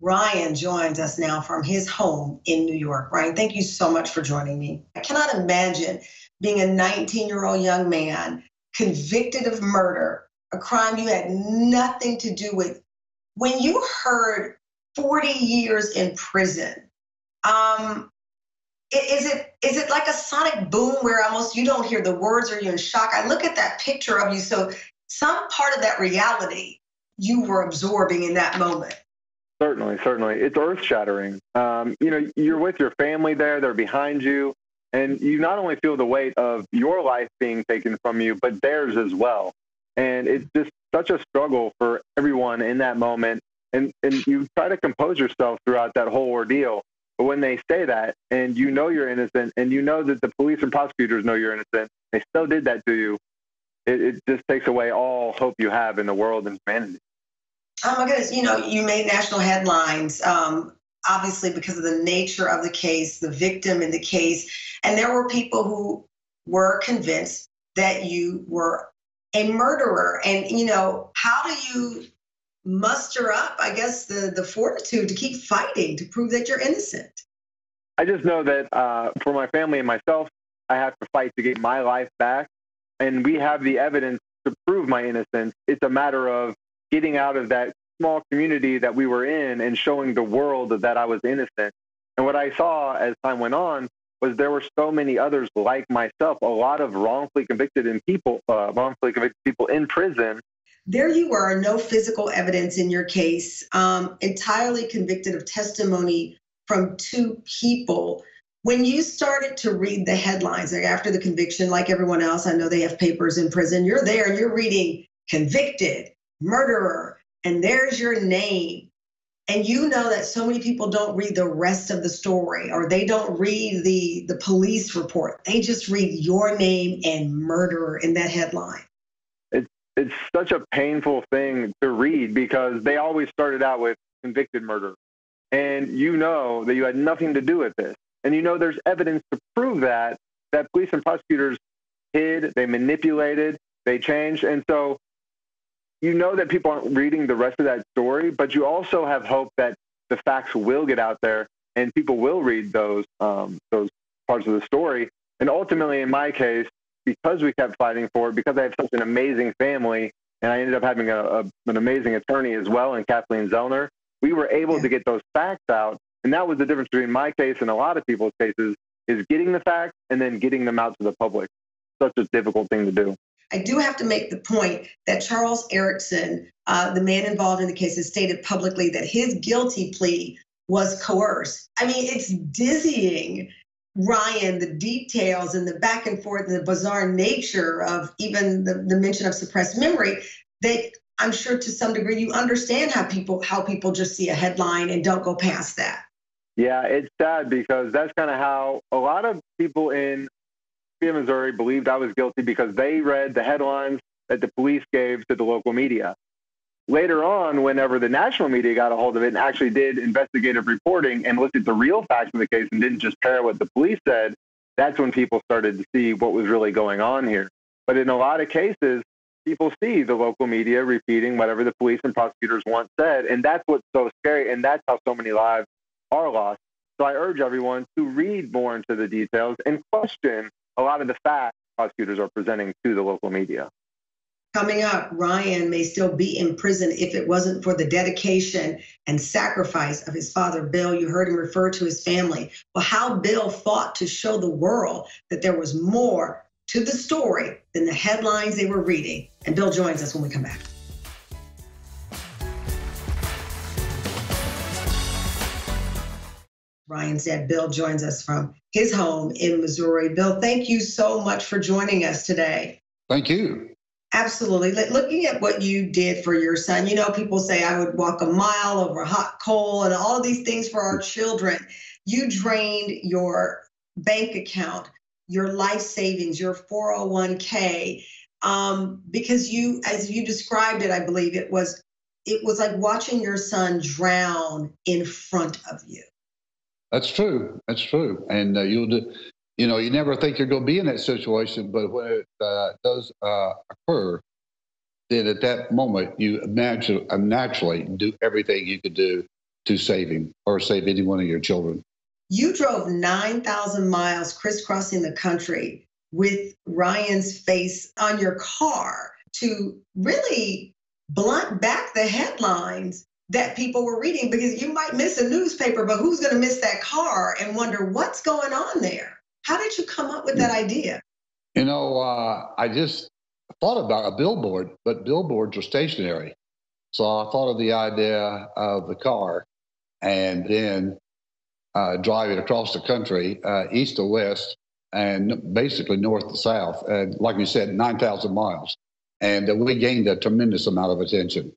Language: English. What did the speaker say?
Ryan joins us now from his home in New York. Ryan, thank you so much for joining me. I cannot imagine being a 19-year-old young man convicted of murder, a crime you had nothing to do with. When you heard 40 years in prison, is it like a sonic boom where almost you don't hear the words or you're in shock? I look at that picture of you. So some part of that reality you were absorbing in that moment. Certainly. It's earth-shattering. You're with your family there. They're behind you. And you not only feel the weight of your life being taken from you, but theirs as well. And it's just such a struggle for everyone in that moment. And you try to compose yourself throughout that whole ordeal. But when they say that, and you know you're innocent, and you know that the police and prosecutors know you're innocent, they still did that to you, it just takes away all hope you have in the world and humanity. Oh, my goodness. You made national headlines, obviously, because of the nature of the case, the victim in the case. And there were people who were convinced that you were a murderer. And, how do you muster up, I guess, the fortitude to keep fighting to prove that you're innocent? I just know that for my family and myself, I have to fight to get my life back. And we have the evidence to prove my innocence. It's a matter of getting out of that small community that we were in and showing the world that I was innocent. And what I saw as time went on was there were so many others like myself, a lot of wrongfully convicted people in prison. There you were, no physical evidence in your case, entirely convicted of testimony from two people. When you started to read the headlines after the conviction, like everyone else, I know they have papers in prison, you're there and you're reading convicted, murderer, and there's your name. And you know that so many people don't read the rest of the story, or they don't read the police report. They just read your name and murderer in that headline. It's such a painful thing to read because they always started out with convicted murderer. And you know that you had nothing to do with this. And you know there's evidence to prove that police and prosecutors hid, they manipulated, they changed. And so you know that people aren't reading the rest of that story, but you also have hope that the facts will get out there and people will read those parts of the story. And ultimately, in my case, because we kept fighting for it, because I have such an amazing family, and I ended up having an amazing attorney as well in Kathleen Zellner, we were able to get those facts out. And that was the difference between my case and a lot of people's cases, is getting the facts and then getting them out to the public. Such a difficult thing to do. I do have to make the point that Charles Erickson, the man involved in the case, has stated publicly that his guilty plea was coerced. I mean, it's dizzying, Ryan, the details and the back and forth and the bizarre nature of even the mention of suppressed memory, that I'm sure to some degree you understand how people just see a headline and don't go past that. Yeah, it's sad because that's kind of how a lot of people in Missouri believed I was guilty because they read the headlines that the police gave to the local media. Later on, whenever the national media got a hold of it and actually did investigative reporting and looked at the real facts of the case and didn't just pair what the police said, that's when people started to see what was really going on here. But in a lot of cases, people see the local media repeating whatever the police and prosecutors once said, and that's what's so scary, and that's how so many lives are lost. So I urge everyone to read more into the details and question a lot of the facts prosecutors are presenting to the local media. Coming up, Ryan may still be in prison if it wasn't for the dedication and sacrifice of his father, Bill. You heard him refer to his family. Well, how Bill fought to show the world that there was more to the story than the headlines they were reading. And Bill joins us when we come back. Ryan's dad, Bill, joins us from his home in Missouri. Bill, thank you so much for joining us today. Thank you. Absolutely. Looking at what you did for your son, people say I would walk a mile over hot coal and all of these things for our children. You drained your bank account, your life savings, your 401k, because you, as you described it, I believe it was like watching your son drown in front of you. That's true. And you never think you're going to be in that situation, but when it does occur, then at that moment, you naturally do everything you could do to save him or save any one of your children. You drove 9,000 miles crisscrossing the country with Ryan's face on your car to really blunt back the headlines that people were reading, because you might miss a newspaper, but who's going to miss that car and wonder what's going on there? How did you come up with that idea? You know, I just thought about a billboard, but billboards are stationary. So I thought of the idea of the car and then drive it across the country, east to west, and basically north to south. And like you said, 9,000 miles. And we gained a tremendous amount of attention.